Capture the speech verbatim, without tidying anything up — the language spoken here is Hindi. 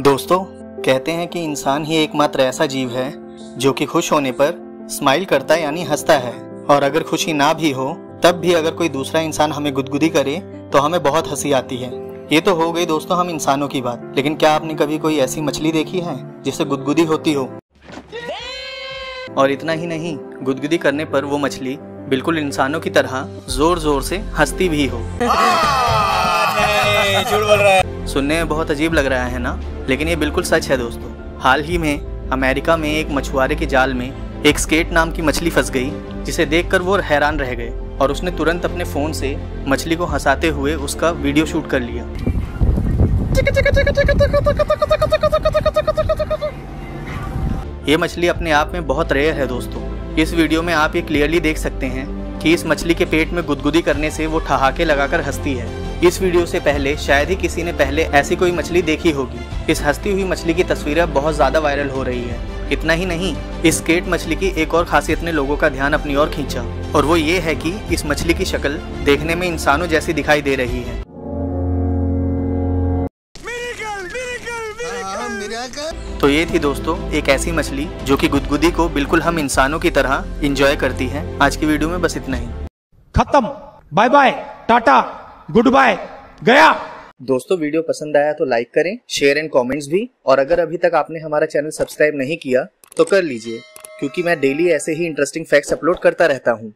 दोस्तों, कहते हैं कि इंसान ही एकमात्र ऐसा जीव है जो कि खुश होने पर स्माइल करता है यानी हंसता है। और अगर खुशी ना भी हो तब भी अगर कोई दूसरा इंसान हमें गुदगुदी करे तो हमें बहुत हंसी आती है। ये तो हो गई दोस्तों हम इंसानों की बात, लेकिन क्या आपने कभी कोई ऐसी मछली देखी है जिसे गुदगुदी होती हो? और इतना ही नहीं, गुदगुदी करने पर वो मछली बिल्कुल इंसानों की तरह जोर जोर से हंसती भी हो। झूठ बोल रहा है। सुनने में बहुत अजीब लग रहा है ना, लेकिन ये बिल्कुल सच है दोस्तों। हाल ही में अमेरिका में एक मछुआरे के जाल में एक स्केट नाम की मछली फंस गई, जिसे देखकर वो हैरान रह गए और उसने तुरंत अपने फोन से मछली को हंसाते हुए उसका वीडियो शूट कर लिया। ये मछली अपने आप में बहुत रेयर है दोस्तों। इस वीडियो में आप ये क्लियरली देख सकते हैं कि इस मछली के पेट में गुदगुदी करने से वो ठहाके लगाकर हंसती है। इस वीडियो से पहले शायद ही किसी ने पहले ऐसी कोई मछली देखी होगी। इस हंसती हुई मछली की तस्वीरें बहुत ज्यादा वायरल हो रही है। इतना ही नहीं, इस स्केट मछली की एक और खासियत ने लोगों का ध्यान अपनी ओर खींचा, और वो ये है कि इस मछली की शक्ल देखने में इंसानों जैसी दिखाई दे रही है। तो ये थी दोस्तों एक ऐसी मछली जो कि गुदगुदी को बिल्कुल हम इंसानों की तरह एंजॉय करती है। आज की वीडियो में बस इतना ही। खत्म, bye bye, tata, good bye, गया। दोस्तों, वीडियो पसंद आया तो लाइक करें, शेयर एंड कमेंट्स भी। और अगर अभी तक आपने हमारा चैनल सब्सक्राइब नहीं किया तो कर लीजिए, क्योंकि मैं डेली ऐसे ही इंटरेस्टिंग फैक्ट्स अपलोड करता रहता हूँ।